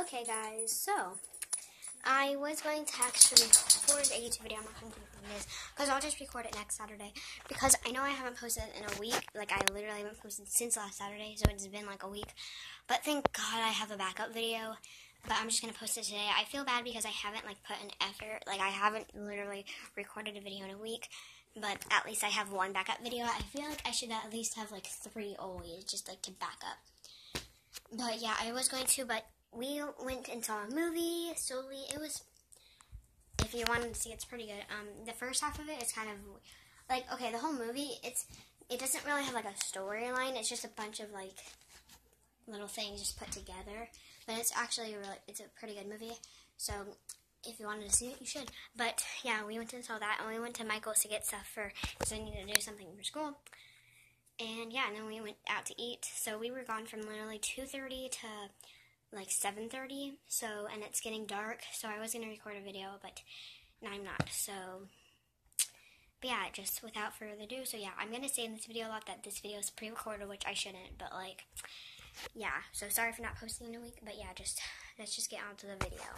Okay guys, so I was going to actually record a YouTube video. I'm not going to do this because I'll just record it next Saturday, because I know I haven't posted in a week. Like, I literally haven't posted since last Saturday, so it's been like a week. But thank God I have a backup video, but I'm just going to post it today. I feel bad because I haven't like put an effort. Like, I haven't literally recorded a video in a week, but at least I have one backup video. I feel like I should at least have like 3 always, just like to back up. But yeah, I was going to, but we went and saw a movie. It was, if you wanted to see, it's pretty good. The first half of it is kind of, like, okay, the whole movie, it doesn't really have, like, a storyline. It's just a bunch of, like, little things just put together. But it's actually, it's a pretty good movie. So, if you wanted to see it, you should. But, yeah, we went and saw that, and we went to Michael's to get stuff because I needed to do something for school. And, yeah, and then we went out to eat. So, we were gone from literally 2:30 to like 7:30, so, and it's getting dark, so I was going to record a video, but now I'm not, so, but yeah, just without further ado, so yeah, I'm going to say in this video a lot that this video is pre-recorded, which I shouldn't, but like, yeah, so sorry for not posting in a week, but yeah, just, let's just get on to the video.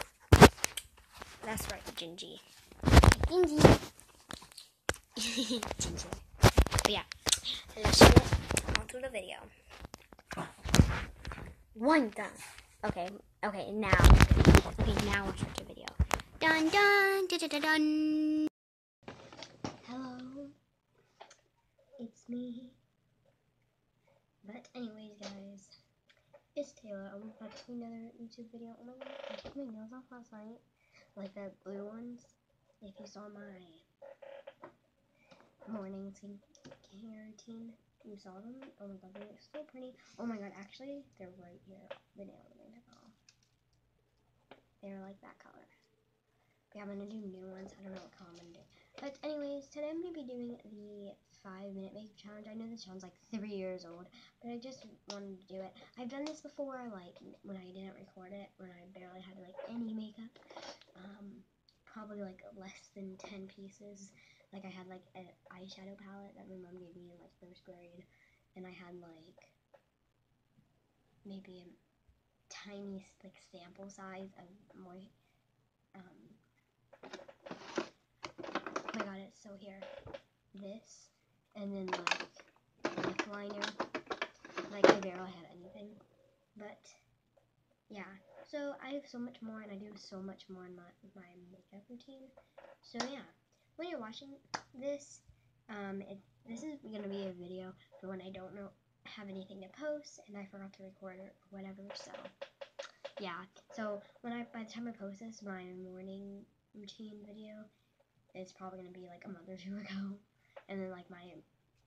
That's right, Gingy. Gingy. Gingy. But yeah, let's get on to the video. One done. Okay, now. Okay, now we'll start the video. Dun dun da da da dun. Hello, it's me. But anyways, guys, it's Taylor. I'm back to another YouTube video. Oh my god, I took my nails off last night, like the blue ones. If you saw my morning skincare routine, you saw them. Oh my god, they're so pretty. Oh my god, actually, they're right here. The nail made it off. They're like that color. Yeah, I'm gonna do new ones. I don't know what color I'm gonna do. But anyways, today I'm gonna be doing the 5-minute makeup challenge. I know this sounds like 3 years old, but I just wanted to do it. I've done this before, like when I didn't record it, when I barely had like any makeup. Probably like less than 10 pieces. Like, I had, like, an eyeshadow palette that my mom gave me in, like, 1st grade, and I had, like, maybe a tiny, like, sample size of more, oh my god, it's so here, this, and then, like, lip liner, like, I barely had anything, but, yeah, so I have so much more, and I do so much more in my makeup routine, so, yeah. When you're watching this, this is going to be a video for when I don't know, have anything to post, and I forgot to record or whatever, so, yeah. So, by the time I post this, my morning routine video is probably going to be, like, a month or 2 ago, and then, like, my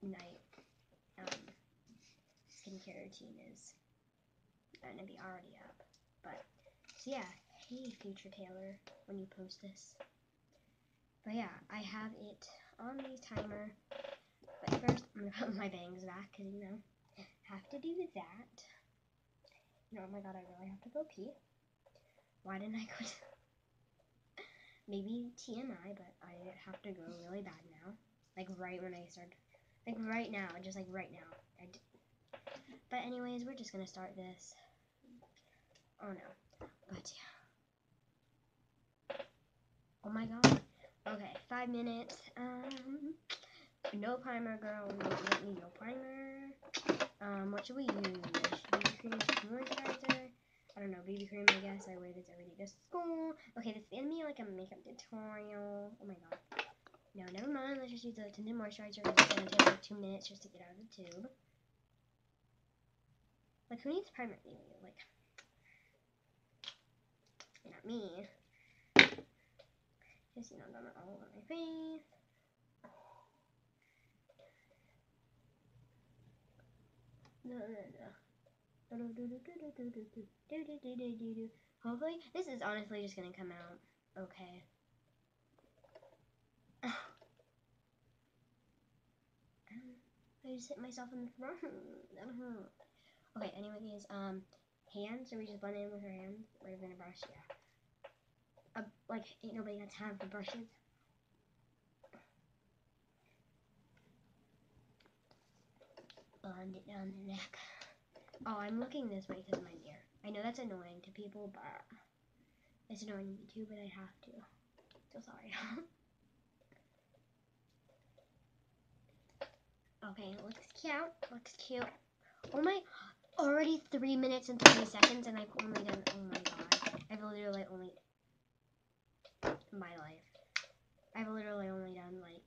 night, skincare routine is going to be already up, but, so, yeah. Hey, future Taylor, when you post this. But yeah, I have it on the timer, but first I'm going to put my bangs back, because, you know, have to do that. No, oh my god, I really have to go pee. Why didn't I go to, maybe TMI, but I have to go really bad now, like right when I started, like right now, just like right now. But anyways, we're just going to start this. Oh no, but yeah. Oh my god. Okay, 5 minutes, no primer, girl, let me no primer, what should we use, BB cream, moisturizer, I don't know, BB cream, I guess, I wear this every day to school. Okay, this is going to be like a makeup tutorial. Oh my god, no, never mind, let's just use the tinted moisturizer, it's going to take like 2 minutes just to get out of the tube. Like, who needs primer anyway? Like, not me. Just, you know, done it all over my face. Hopefully, this is honestly just gonna come out okay. I just hit myself in the throat. Okay, anyways, hands. So we just blend in with our hands. We're gonna brush, yeah. Like, ain't nobody got time for brushes. Blend it down the neck. Oh, I'm looking this way because of my mirror. I know that's annoying to people, but it's annoying to me too, but I have to. So sorry. Okay, it looks cute. Looks cute. Oh my, already 3 minutes and 30 seconds, and I've only done, oh my god. I've literally only, in my life, I've literally only done like,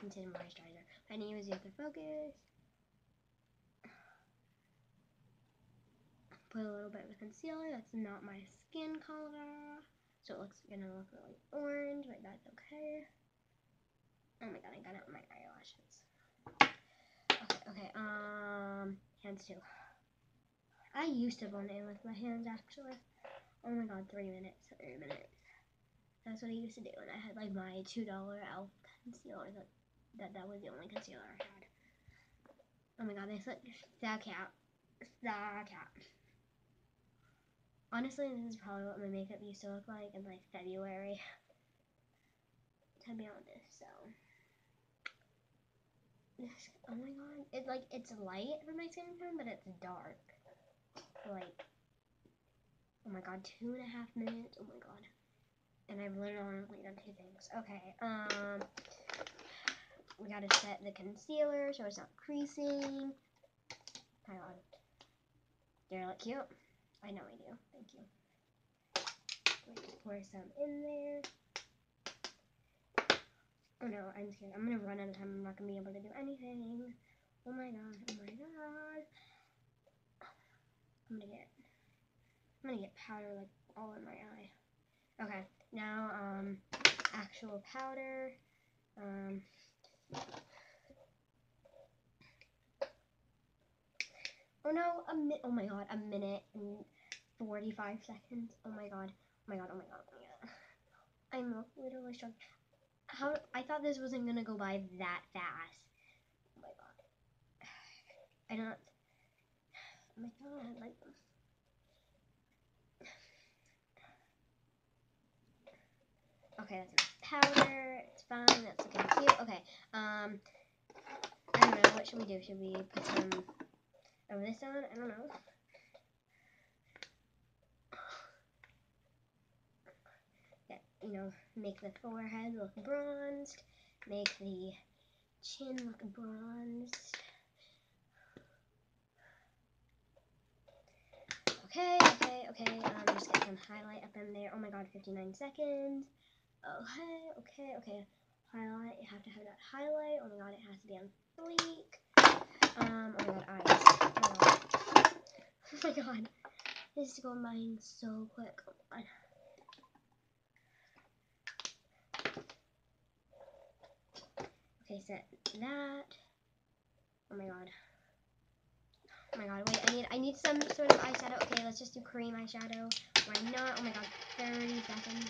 consider moisturizer. I need to use the other focus. Put a little bit of concealer. That's not my skin color, so it looks gonna look really orange, but that's okay. Oh my god, I got it with my eyelashes. Okay, hands too. I used to bone in with my hands actually. Oh my god, 3 minutes. That's what I used to do when I had like my $2 e.l.f. concealer. That was the only concealer I had. Oh my god, this like the cat. Honestly, this is probably what my makeup used to look like in like February. To be honest, so. This, oh my god, it's like, it's light for my skin tone, but it's dark. Like, oh my god, 2.5 minutes, oh my god. And I've literally only done 2 things. Okay, we gotta set the concealer so it's not creasing. Hang on. Do I look cute? I know I do, thank you. Let's pour some in there. Oh no, I'm scared. I'm gonna run out of time. I'm not gonna be able to do anything. Oh my god, oh my god. I'm gonna get powder like all in my eye. Okay, now actual powder. Oh no, oh my god, 1 minute and 45 seconds. Oh my god, oh my god, oh my god, oh my god. I'm literally struggling. How, I thought this wasn't gonna go by that fast. Oh my god. I don't. Oh my god, like. Okay, that's enough powder. It's fine. That's looking cute. Okay. I don't know. What should we do? Should we put some of this on? I don't know. You know, make the forehead look bronzed, make the chin look bronzed. Okay, just get some highlight up in there. Oh my god, 59 seconds. Okay, highlight, you have to have that highlight. Oh my god, it has to be on fleek. Oh my god, eyes. Oh my god, this is going by so quick. Oh my god. Okay, set that. Oh my god. Oh my god, wait, I need some sort of eyeshadow. Okay, let's just do cream eyeshadow. Why not? Oh my god, 30 seconds.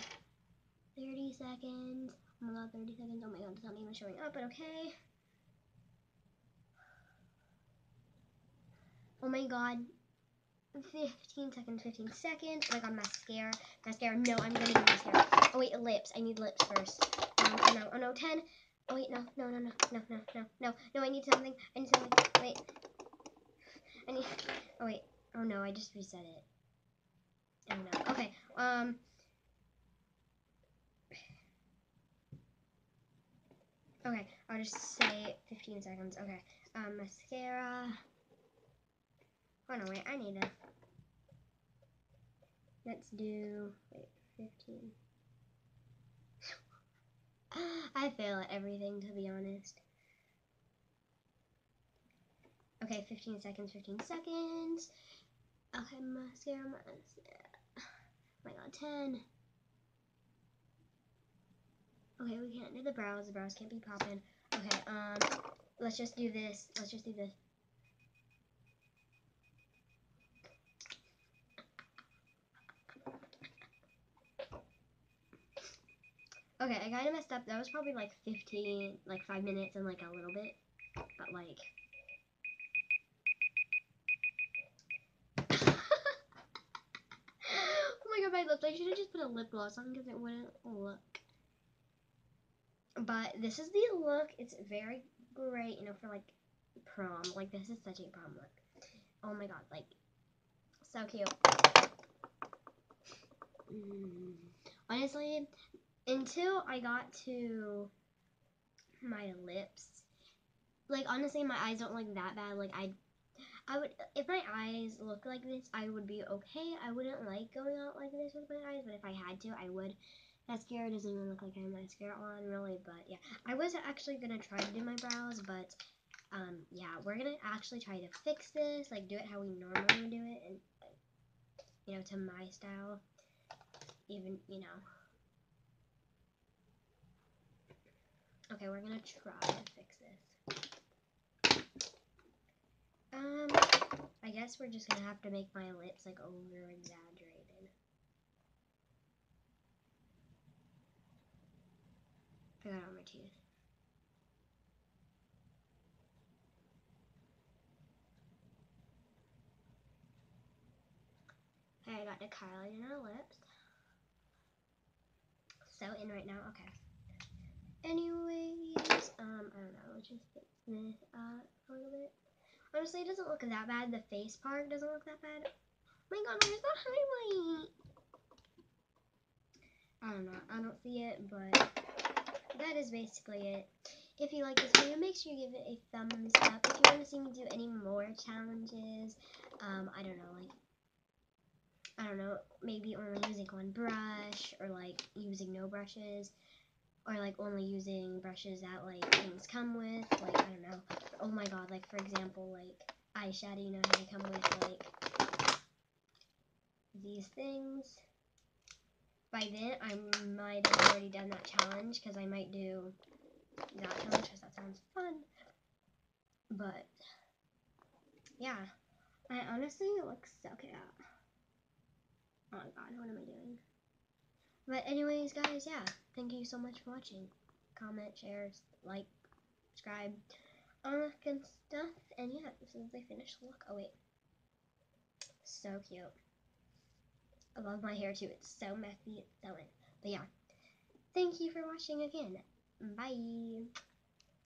30 seconds. Oh my god, 30 seconds. Oh my god, it's not even showing up, but okay. Oh my god. 15 seconds, 15 seconds. Oh my god, mascara. Mascara, no, I'm gonna do mascara. Oh wait, lips. I need lips first. Oh no, 10. Oh wait, no, I need something, wait, oh no, I just reset it, oh no, okay, okay, I'll just say 15 seconds, okay, mascara, oh no, wait, I need that, let's do, wait, 15, I fail at everything, to be honest. Okay, 15 seconds, 15 seconds. Okay, mascara. Oh my god, 10. Okay, we can't do the brows. The brows can't be popping. Okay, let's just do this. Okay, I kind of messed up. That was probably like 15, like 5 minutes and like a little bit, but like. Oh my god, my lips. I should have just put a lip gloss on because it wouldn't look. But this is the look. It's very great, you know, for like prom. Like, this is such a prom look. Oh my god, like, so cute. Honestly, until I got to my lips, like, honestly, my eyes don't look that bad. Like, I would, if my eyes look like this, I would be okay. I wouldn't like going out like this with my eyes, but if I had to, I would. Mascara doesn't even look like I have mascara on, really, but yeah. I was actually going to try to do my brows, but, yeah, we're going to actually try to fix this, like, do it how we normally do it, and, you know, to my style, even, you know. Okay, we're going to try to fix this. I guess we're just going to have to make my lips, like, over-exaggerated. I got on my teeth. Okay, I got the Kylie in her lips. So in right now, okay. Anyways, I don't know, let's just fix this up a little bit. Honestly, it doesn't look that bad. The face part doesn't look that bad. Oh my god, where's the highlight? I don't know, I don't see it, but that is basically it. If you like this video, make sure you give it a thumbs up. If you want to see me do any more challenges, I don't know, like, I don't know, maybe only using one brush, or, like, using no brushes, or, like, only using brushes that, like, things come with, like, I don't know. Oh my god, like, for example, like, eyeshadow, you know how they come with, like, these things. By then, I might have already done that challenge, because I might do that challenge, because that sounds fun. But, yeah. I honestly look so cute. Oh my god, what am I doing? But anyways, guys, yeah. Thank you so much for watching. Comment, share, like, subscribe, all that good stuff. And yeah, this is the finished look. Oh wait. So cute. I love my hair too. It's so messy. It's so in. But yeah. Thank you for watching again. Bye.